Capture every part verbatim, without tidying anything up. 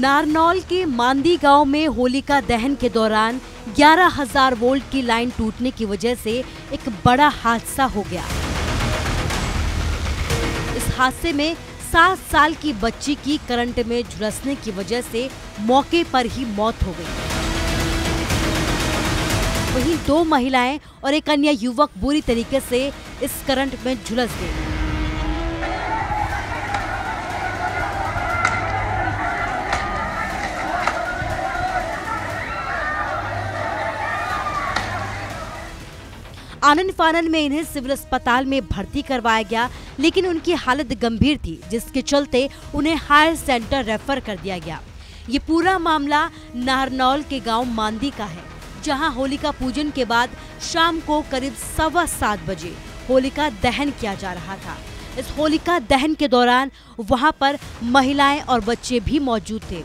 नारनौल के मांडी गांव में होलिका दहन के दौरान ग्यारह हज़ार वोल्ट की लाइन टूटने की वजह से एक बड़ा हादसा हो गया। इस हादसे में सात साल की बच्ची की करंट में झुलसने की वजह से मौके पर ही मौत हो गई। वहीं दो महिलाएं और एक अन्य युवक बुरी तरीके से इस करंट में झुलस गए। आनन फानन में इन्हें सिविल अस्पताल में भर्ती करवाया गया, लेकिन उनकी हालत गंभीर थी, जिसके चलते उन्हें हायर सेंटर रेफर कर दिया गया। ये पूरा मामला नारनौल के गांव मांडी का है, जहां होलिका पूजन के बाद शाम को करीब सवा सात बजे होलिका दहन किया जा रहा था। इस होलिका दहन के दौरान वहां पर महिलाएं और बच्चे भी मौजूद थे।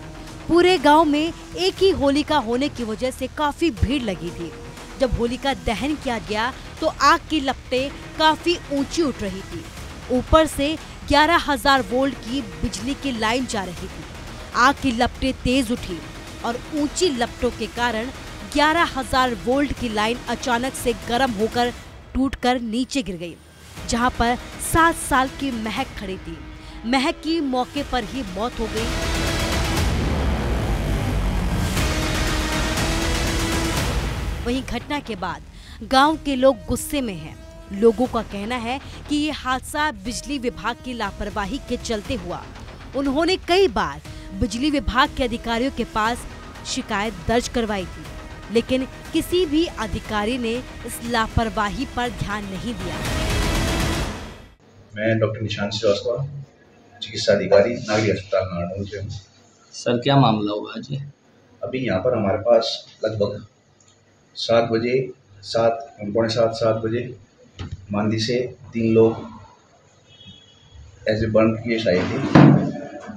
पूरे गाँव में एक ही होलिका होने की वजह से काफी भीड़ लगी थी। जब होलिका दहन किया गया तो आग की लपटें काफी ऊंची उठ रही थी। ऊपर से ग्यारह हज़ार वोल्ट की बिजली की लाइन जा रही थी। आग की लपटें तेज उठी और ऊंची लपटों के कारण ग्यारह हज़ार वोल्ट की लाइन अचानक से गर्म होकर टूटकर नीचे गिर गई, जहां पर सात साल की महक खड़ी थी। महक की मौके पर ही मौत हो गई। वहीं घटना के बाद गांव के लोग गुस्से में हैं। लोगों का कहना है कि ये हादसा बिजली विभाग की लापरवाही के चलते हुआ। उन्होंने कई बार बिजली विभाग के अधिकारियों के पास शिकायत दर्ज करवाई थी, लेकिन किसी भी अधिकारी ने इस लापरवाही पर ध्यान नहीं दिया। मैं डॉक्टर निशांत सिंह आस्था, चिकित्सा अधिकारी, नागरी अस्पताल नारनौल से हूं। सर, क्या मामला हुआ जी? अभी यहाँ पर हमारे पास लगभग सात बजे सात पौने सात सात बजे मांडी से तीन लोग ऐसे बर्न केस आए थे।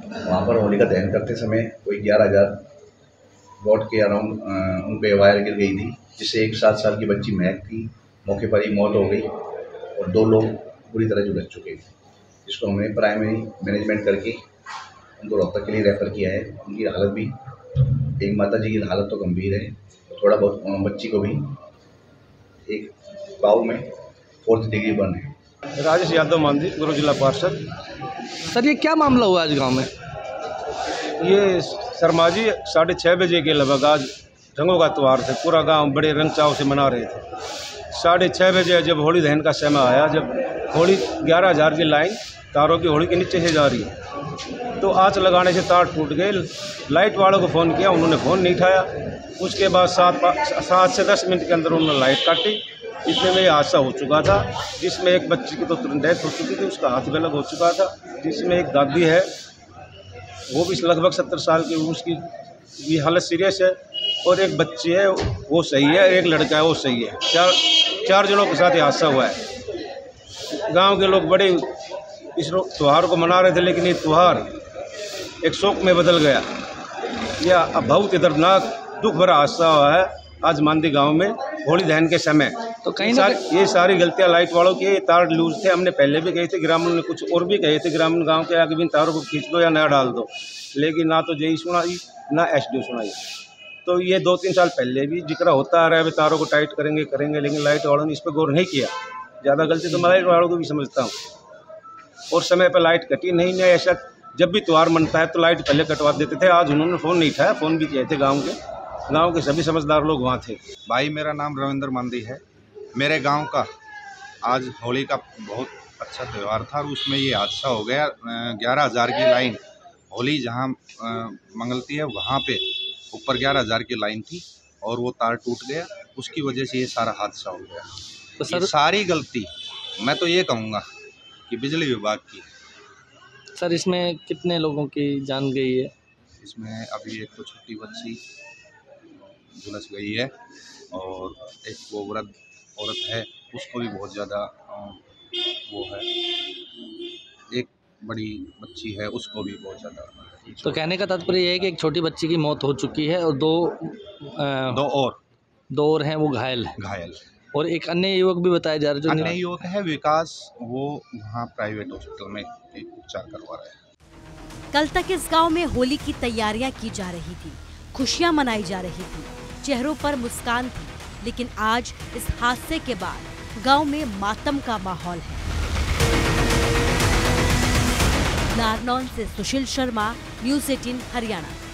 वहाँ पर होलिका दहन करते समय कोई ग्यारह हज़ार वॉट के अराउंड उन पर वायर गिर गई थी, जिससे एक सात साल की बच्ची महक की मौके पर ही मौत हो गई और दो लोग बुरी तरह झुलस चुके थे, जिसको हमने प्राइमरी मैनेजमेंट करके उनको डॉक्टर के लिए रेफ़र किया है। उनकी हालत भी, एक माता जी की हालत तो गंभीर है, थोड़ा बहुत बच्ची को भी एक पाव में फोर्थ डिग्री बर्न है। राजेश यादव मांडी, गुरु जिला पार्षद। सर, ये क्या मामला हुआ आज गांव में? ये शर्मा जी साढ़े छः बजे के लगभग आज रंगों का त्यौहार थे, पूरा गांव बड़े रंग चाव से मना रहे थे। साढ़े छः बजे जब होली दहन का समय आया, जब होली ग्यारह हज़ार की लाइन तारों की होली के नीचे से जा रही है, तो आँच लगाने से तार टूट गए। लाइट वालों को फ़ोन किया, उन्होंने फ़ोन नहीं उठाया। उसके बाद सात सात से दस मिनट के अंदर उन्होंने लाइट काटी। इसमें में हादसा हो चुका था, जिसमें एक बच्ची की तो तुरंत डेथ हो चुकी थी, उसका हाथ भी अलग हो चुका था। जिसमें एक दादी है, वो भी लगभग सत्तर साल की, उसकी भी हालत सीरियस है। और एक बच्ची है, वो सही है। एक लड़का है, वो सही है। चार चार जनों के साथ ये हादसा हुआ है। गाँव के लोग बड़े इस त्यौहार को मना रहे थे, लेकिन ये त्यौहार एक शोक में बदल गया। यह बहुत ही दर्दनाक दुख भरा हादसा हुआ है आज मांडी गांव में होली दहन के समय। तो कहीं ना कहीं ये सारी गलतियां लाइट वालों की। ये तार लूज थे, हमने पहले भी कहे थे, ग्रामीण ने कुछ और भी कहे थे, ग्रामीण गांव के आगे भी इन तारों को खींच दो या नया डाल दो, लेकिन ना तो जेई सुनाई ना एसडीओ सुनाई। तो ये दो तीन साल पहले भी जिक्र होता आ रहा है, तारों को टाइट करेंगे करेंगे लेकिन लाइट वालों ने इस पर गौर नहीं किया। ज़्यादा गलती तो मैं लाइट वालों को भी समझता हूँ। और समय पर लाइट कटी नहीं। मैं ऐसा जब भी त्यौहार मनता है तो लाइट पहले कटवा देते थे। आज उन्होंने फ़ोन नहीं उठाया, फ़ोन भी किए थे। गांव के गांव के सभी समझदार लोग वहाँ थे। भाई, मेरा नाम रविंद्र मांडी है। मेरे गांव का आज होली का बहुत अच्छा त्यौहार था और उसमें ये हादसा हो गया। ग्यारह हज़ार की लाइन होली जहाँ मंगलती है, वहाँ पे ऊपर ग्यारह हज़ार की लाइन थी और वो तार टूट गया। उसकी वजह से ये सारा हादसा हो गया। तो सर, सारी गलती मैं तो ये कहूँगा कि बिजली विभाग की। सर, इसमें कितने लोगों की जान गई है? इसमें अभी एक तो छोटी बच्ची झुलस गई है और एक वो वृद्ध औरत है, उसको भी बहुत ज़्यादा वो है। एक बड़ी बच्ची है, उसको भी बहुत ज़्यादा। तो कहने का तात्पर्य यह है कि एक छोटी बच्ची की मौत हो चुकी है और दो आ, दो और दो और हैं, वो घायल घायल और एक अन्य युवक भी बताया जा रहा है। जो अन्य युवक है विकास, वो वहाँ प्राइवेट हॉस्पिटल में उपचार करवा रहा है। कल तक इस गांव में होली की तैयारियां की जा रही थी, खुशियां मनाई जा रही थी, चेहरों पर मुस्कान थी, लेकिन आज इस हादसे के बाद गांव में मातम का माहौल है। नारनौल से सुशील शर्मा, न्यूज एटीन हरियाणा।